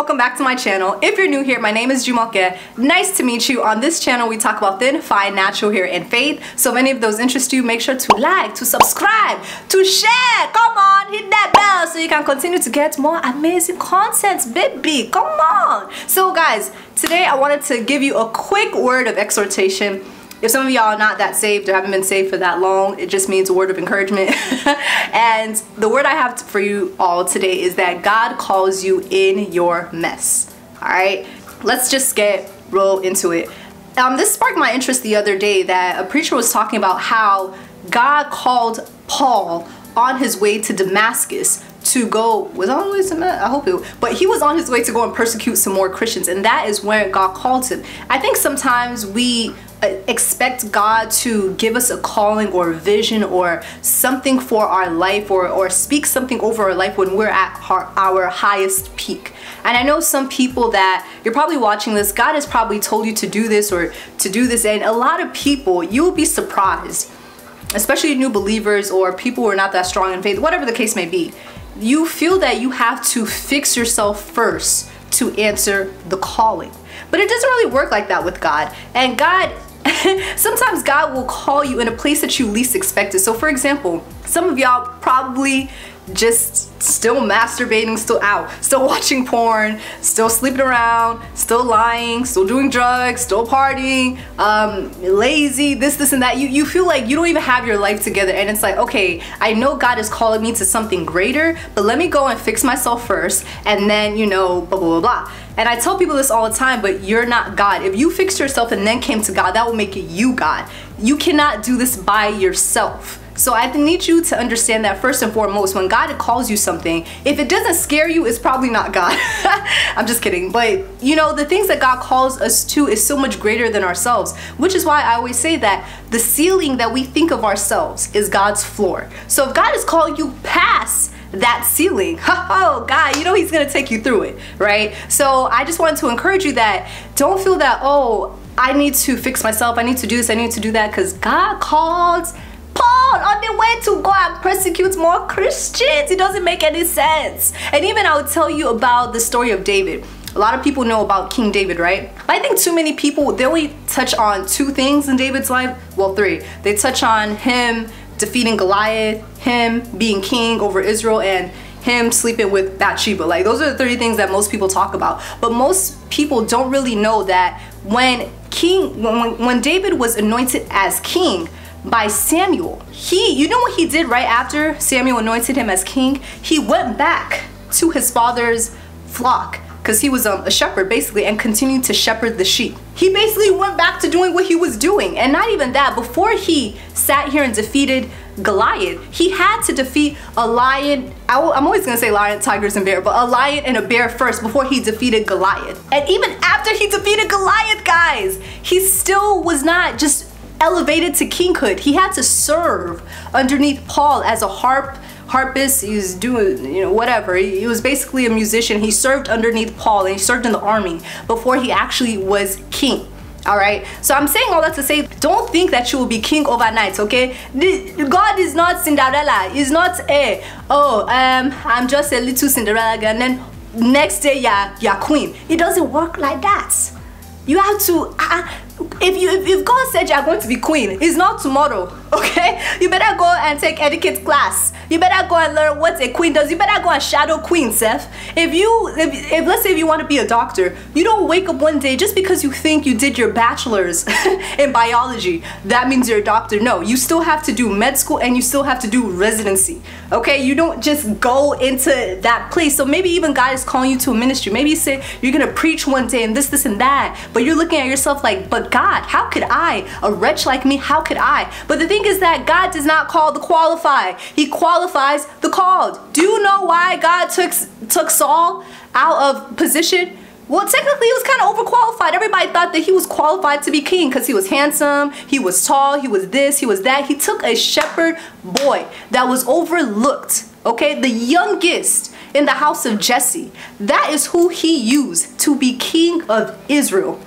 welcome back to my channel. If you're new here, my name is Jumoke. Nice to meet you. On this channel, we talk about thin, fine, natural hair and fade. So if any of those interest you, make sure to like, to subscribe, to share. Come on, hit that bell so you can continue to get more amazing content, baby. Come on. So guys, today I wanted to give you a quick word of exhortation. If some of y'all are not that saved or haven't been saved for that long, it just means a word of encouragement. And the word I have for you all today is that God calls you in your mess. All right, let's just get roll into it. This sparked my interest the other day that a preacher was talking about how God called Paul on his way to Damascus to go, but he was on his way to go and persecute some more Christians, and that is where God called him. I think sometimes we expect God to give us a calling or a vision or something for our life, or speak something over our life when we're at our highest peak. And I know some people that you're probably watching this, God has probably told you to do this or to do this, and a lot of people, you will be surprised, especially new believers or people who are not that strong in faith, whatever the case may be, you feel that you have to fix yourself first to answer the calling. But it doesn't really work like that with God. And God, sometimes God will call you in a place that you least expect it. So for example, some of y'all probably just still masturbating, still out, still watching porn, still sleeping around, still lying, still doing drugs, still partying, lazy, this and that. You feel like you don't even have your life together, and it's like, okay, I know God is calling me to something greater, but let me go and fix myself first, and then, you know, blah blah blah blah. And I tell people this all the time, but you're not God. If you fixed yourself and then came to God, that will make it you God. You cannot do this by yourself. So I need you to understand that first and foremost, when God calls you something, if it doesn't scare you, it's probably not God. I'm just kidding. But you know, the things that God calls us to is so much greater than ourselves, which is why I always say that the ceiling that we think of ourselves is God's floor. So if God is calling you past that ceiling, oh God, you know He's gonna take you through it, right? So I just wanted to encourage you that don't feel that, oh, I need to fix myself, I need to do this, I need to do that, because God called Paul on the way to go and persecute more Christians. It doesn't make any sense. And even I would tell you about the story of David. A lot of people know about King David, right? But I think too many people, they only touch on two things in David's life. Well, three. They touch on him defeating Goliath, him being king over Israel, and him sleeping with Bathsheba. Like, those are the three things that most people talk about. But most people don't really know that when David was anointed as king by Samuel, you know what he did right after Samuel anointed him as king? He went back to his father's flock, because he was a shepherd basically, and continued to shepherd the sheep. He basically went back to doing what he was doing. And not even that, before he sat here and defeated Goliath, he had to defeat a lion. I'm always gonna say lion, tigers, and bear, but a lion and a bear first before he defeated Goliath. And even after he defeated Goliath, guys, he still was not just elevated to kinghood. He had to serve underneath Paul as a harpist. He was doing, you know, whatever. He was basically a musician. He served underneath Paul, and he served in the army before he actually was king. All right, so I'm saying all that to say, don't think that you will be king overnight, okay? God is not Cinderella. He's not a, oh, I'm just a little Cinderella girl, and then next day you're queen. It doesn't work like that. You have to, if God said you're going to be queen, it's not tomorrow, okay? You better go and take etiquette class. You better go and learn what a queen does. You better go and shadow queen, Seth. If let's say if you want to be a doctor, you don't wake up one day just because you think you did your bachelor's in biology, that means you're a doctor. No, you still have to do med school, and you still have to do residency, okay? You don't just go into that place. So maybe even God is calling you to a ministry. Maybe you say you're gonna preach one day and this and that, but you're looking at yourself like, but God, how could I, a wretch like me, how could I? But the thing is that God does not call the qualified. He qualifies the called. Do you know why God took Saul out of position? Well, technically he was kind of overqualified. Everybody thought that he was qualified to be king because he was handsome, he was tall, he was this, he was that. He took a shepherd boy that was overlooked, okay? The youngest in the house of Jesse. That is who he used to be king of Israel.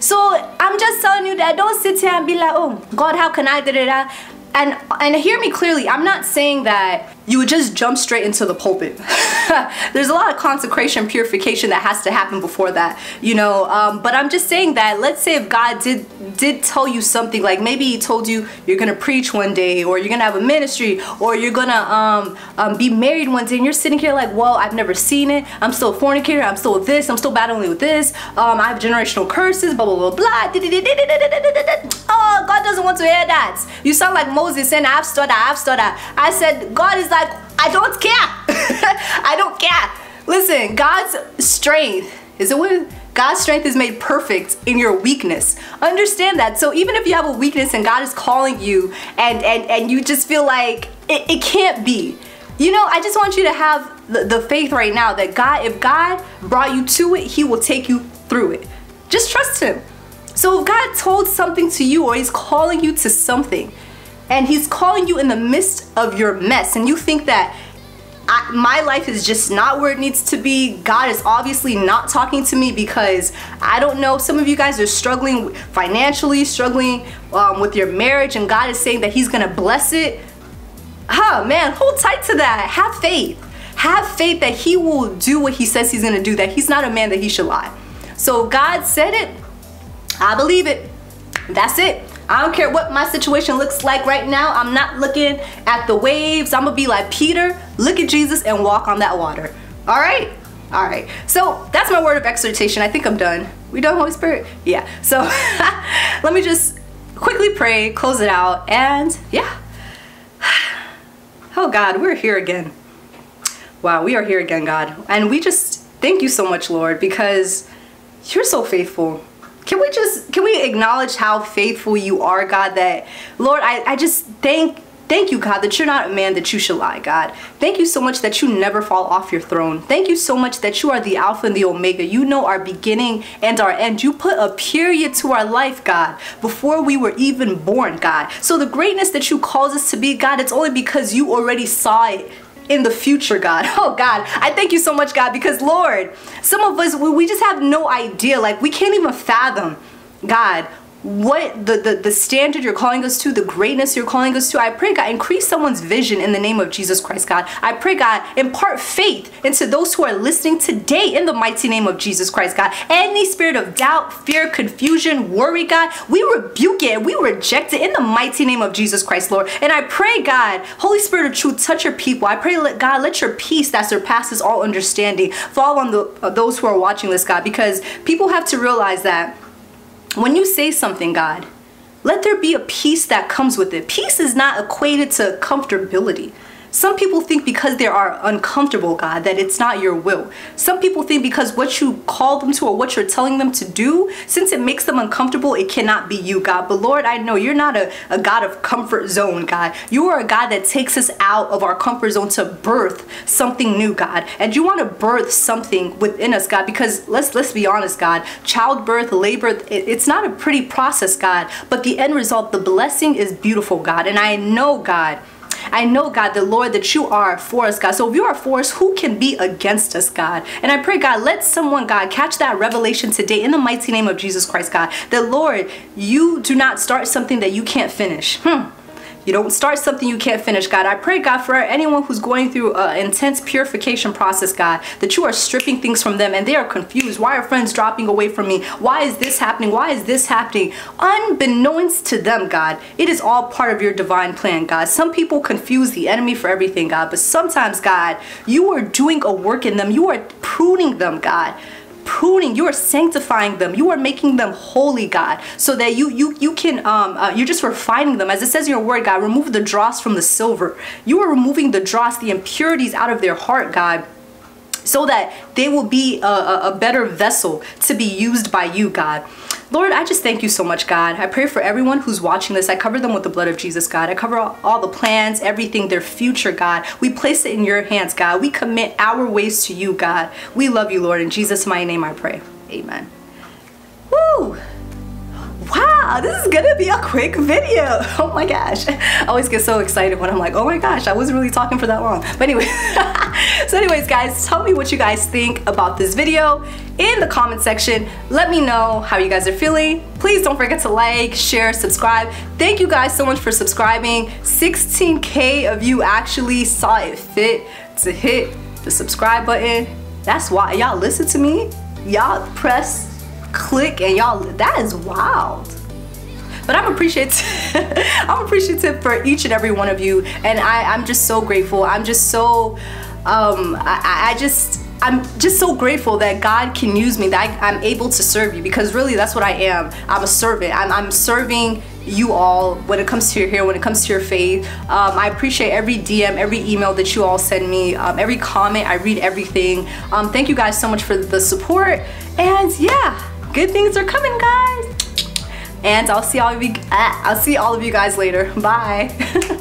So I'm just telling you that don't sit here and be like, oh, God, how can I do that? And hear me clearly, I'm not saying that you would just jump straight into the pulpit. There's a lot of consecration, purification that has to happen before that, you know. But I'm just saying that, let's say if God did tell you something, like maybe he told you you're gonna preach one day, or you're gonna have a ministry, or you're gonna be married one day, and you're sitting here like, well, I've never seen it, I'm still a fornicator, I'm still this, I'm still battling with this, I have generational curses, blah blah blah blah. Oh, God doesn't want to hear that. You sound like Moses saying, I've stuttered, I've stuttered. I said, God is like, I don't care. I don't care. Listen, God's strength is God's strength is made perfect in your weakness. Understand that. So even if you have a weakness and God is calling you, and you just feel like it can't be, you know, I just want you to have the faith right now that God, if God brought you to it, he will take you through it. Just trust him. So if God told something to you, or he's calling you to something, and he's calling you in the midst of your mess, and you think that my life is just not where it needs to be, God is obviously not talking to me, because I don't know, some of you guys are struggling financially, struggling with your marriage, and God is saying that he's gonna bless it. Huh, man, hold tight to that. Have faith. Have faith that he will do what he says he's gonna do, that he's not a man that he should lie. So God said it, I believe it. That's it. I don't care what my situation looks like right now. I'm not looking at the waves. I'm gonna be like Peter, look at Jesus and walk on that water. All right? All right. So that's my word of exhortation. I think I'm done. We done, Holy Spirit? Yeah. So let me just quickly pray, close it out, and yeah. Oh God, we're here again. Wow, we are here again, God. And we just thank you so much, Lord, because you're so faithful. Can we acknowledge how faithful you are, God, that, Lord, I just thank you, God, that you're not a man that you should lie, God. Thank you so much that you never fall off your throne. Thank you so much that you are the Alpha and the Omega. You know our beginning and our end. You put a period to our life, God, before we were even born, God. So the greatness that you called us to be, God, it's only because you already saw it in the future, God. Oh God, I thank you so much, God, because Lord, some of us, we just have no idea, like we can't even fathom, God, what the standard you're calling us to, the greatness you're calling us to. I pray, God, increase someone's vision in the name of Jesus Christ, God. I pray, God, impart faith into those who are listening today in the mighty name of Jesus Christ, God. Any spirit of doubt, fear, confusion, worry, God, we rebuke it and we reject it in the mighty name of Jesus Christ, Lord. And I pray, God, Holy Spirit of truth, touch your people. I pray, God, let your peace that surpasses all understanding fall on those who are watching this, God, because people have to realize that when you say something, God, let there be a peace that comes with it. Peace is not equated to comfortability. Some people think because they are uncomfortable, God, that it's not your will. Some people think because what you call them to or what you're telling them to do, since it makes them uncomfortable, it cannot be you, God. But Lord, I know you're not a God of comfort zone, God. You are a God that takes us out of our comfort zone to birth something new, God. And you want to birth something within us, God, because let's be honest, God, childbirth, labor, it's not a pretty process, God, but the end result, the blessing is beautiful, God. And I know, God, the Lord, that you are for us, God. So if you are for us, who can be against us, God? And I pray, God, let someone, God, catch that revelation today in the mighty name of Jesus Christ, God, that, Lord, you do not start something that you can't finish. You don't start something you can't finish, God. I pray, God, for anyone who's going through an intense purification process, God, that you are stripping things from them and they are confused. Why are friends dropping away from me? Why is this happening? Why is this happening? Unbeknownst to them, God, it is all part of your divine plan, God. Some people confuse the enemy for everything, God, but sometimes, God, you are doing a work in them. You are pruning them, God. Pruning, you are sanctifying them, you are making them holy, God, so that you can you're just refining them, as it says in your word, God. Remove the dross from the silver. You are removing the dross, the impurities out of their heart, God, so that they will be a better vessel to be used by you, God. Lord, I just thank you so much, God. I pray for everyone who's watching this. I cover them with the blood of Jesus, God. I cover all the plans, everything, their future, God. We place it in your hands, God. We commit our ways to you, God. We love you, Lord. In Jesus' mighty name I pray. Amen. Woo! Wow! wow, this is gonna be a quick video. Oh my gosh, I always get so excited when I'm like, oh my gosh, I wasn't really talking for that long. But anyway, so anyways guys, tell me what you guys think about this video in the comment section. Let me know how you guys are feeling. Please don't forget to like, share, subscribe. Thank you guys so much for subscribing. 16K of you actually saw it fit to hit the subscribe button. That's why y'all listen to me. Y'all press click and y'all, that is wild. But I'm appreciative. I'm appreciative for each and every one of you, and I'm just so grateful. I'm just so I'm just so grateful that God can use me, that I'm able to serve you, because really that's what I am. I'm a servant. I'm serving you all when it comes to your hair, when it comes to your faith. I appreciate every DM, every email that you all send me, every comment. I read everything. Thank you guys so much for the support, and yeah, good things are coming guys, and I'll see all of you guys later. Bye.